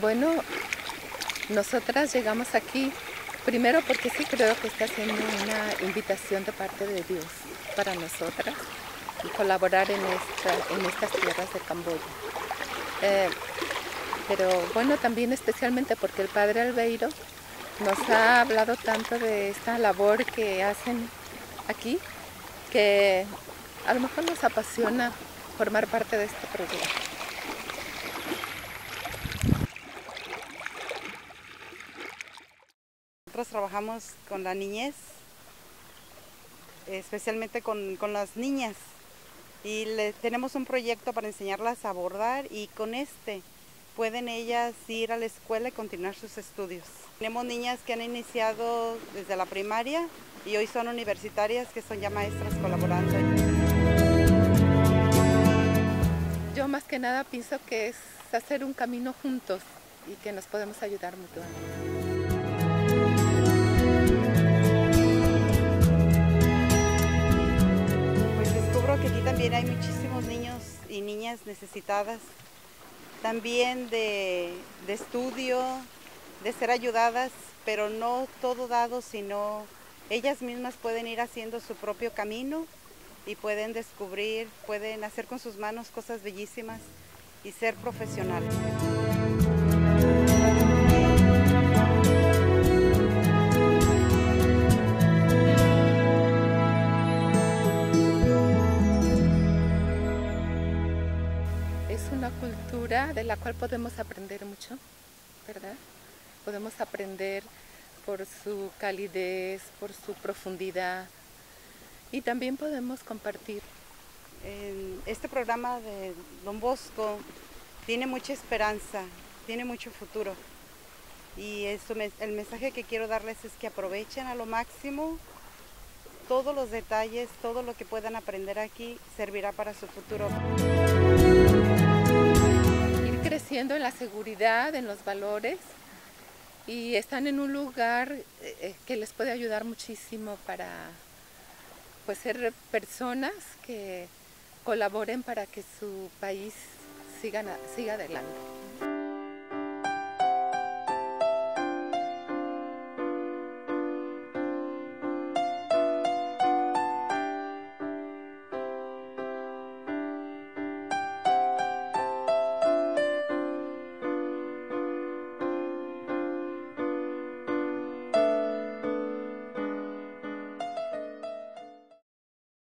Bueno, nosotras llegamos aquí primero porque sí creo que está siendo una invitación de parte de Dios para nosotras y colaborar en estas tierras de Camboya. Pero bueno, también especialmente porque el Padre Albeiro nos ha hablado tanto de esta labor que hacen aquí, que a lo mejor nos apasiona formar parte de este proyecto. Nosotros trabajamos con la niñez, especialmente con las niñas, y tenemos un proyecto para enseñarlas a bordar, y con este pueden ellas ir a la escuela y continuar sus estudios. Tenemos niñas que han iniciado desde la primaria y hoy son universitarias, que son ya maestras colaborando. Yo más que nada pienso que es hacer un camino juntos y que nos podemos ayudar mutuamente. Que aquí también hay muchísimos niños y niñas necesitadas también de estudio, de ser ayudadas, pero no todo dado, sino ellas mismas pueden ir haciendo su propio camino y pueden descubrir, pueden hacer con sus manos cosas bellísimas y ser profesionales. Una cultura de la cual podemos aprender mucho, ¿verdad? Podemos aprender por su calidez, por su profundidad, y también podemos compartir. Este programa de Don Bosco tiene mucha esperanza, tiene mucho futuro, y el mensaje que quiero darles es que aprovechen a lo máximo todos los detalles, todo lo que puedan aprender aquí servirá para su futuro. Creciendo en la seguridad, en los valores, y están en un lugar que les puede ayudar muchísimo para, pues, ser personas que colaboren para que su país siga adelante.